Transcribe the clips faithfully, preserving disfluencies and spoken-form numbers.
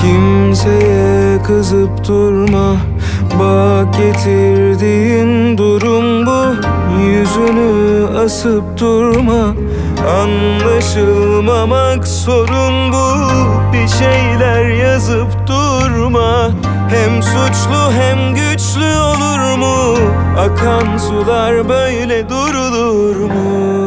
Kimseye kızıp durma, bak getirdiğin durum bu. Yüzünü asıp durma, anlaşılmamak sorun bu. Bir şeyler yazıp durma, hem suçlu hem güçlü olur mu? Akan sular böyle durulur mu?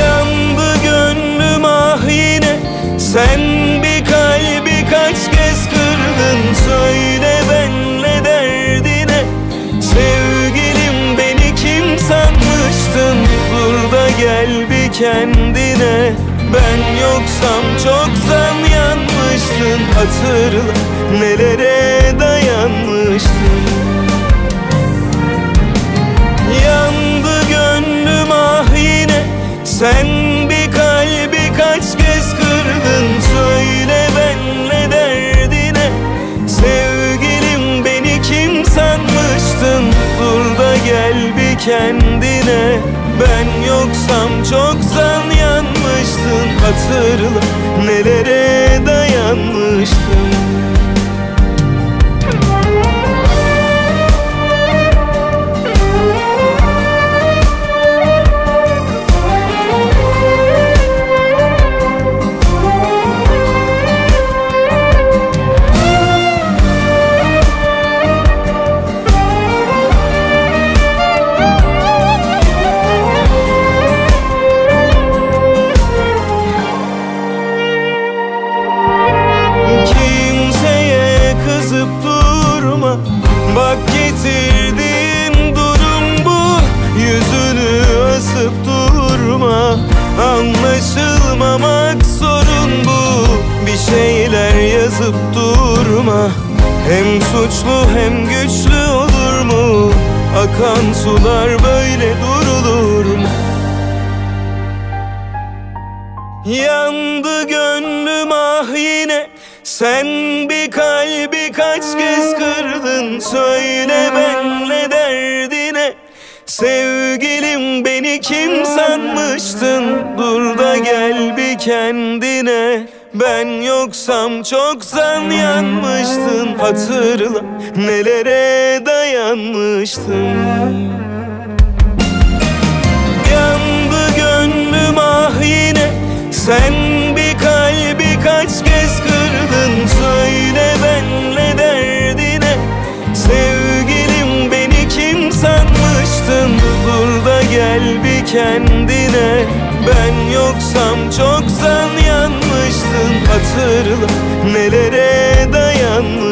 Yandı gönlüm ah yine, sen bir kalbi kaç kez kırdın? Söyle benle derdine, sevgilim beni kim sanmıştın? Burada gel bir kendine, ben yoksam çoktan yanmıştın. Hatırla nelere dayanmıştın. Yandı gönlüm ah yine, sen bir kalbi kaç kez kırdın? Söyle benle derdine, sevgilim beni kim sanmıştın? Burada gel bir kendine, ben yoksam çoktan yanmıştın. Hatırla nelere dayanmıştın. Anlaşılmamak sorun bu. Bir şeyler yazıp durma, hem suçlu hem güçlü olur mu? Akan sular böyle durulur mu? Yandı gönlüm ah yine, sen bir kalbi kaç kez kırdın? Söyle benle derdine, sevgilim beni kim sanmıştın? Dur da gel bir kendine, ben yoksam çoktan yanmıştın. Hatırla nelere dayanmıştın. Yandı gönlüm ah yine, sen bir kalbi kaç kez kırdın? Söyle benle derdine, sevgilim beni kim sanmıştın? Dur da gel bir kendine, ben yoksam çoktan yanmıştın. Hatırla nelere dayanmıştın.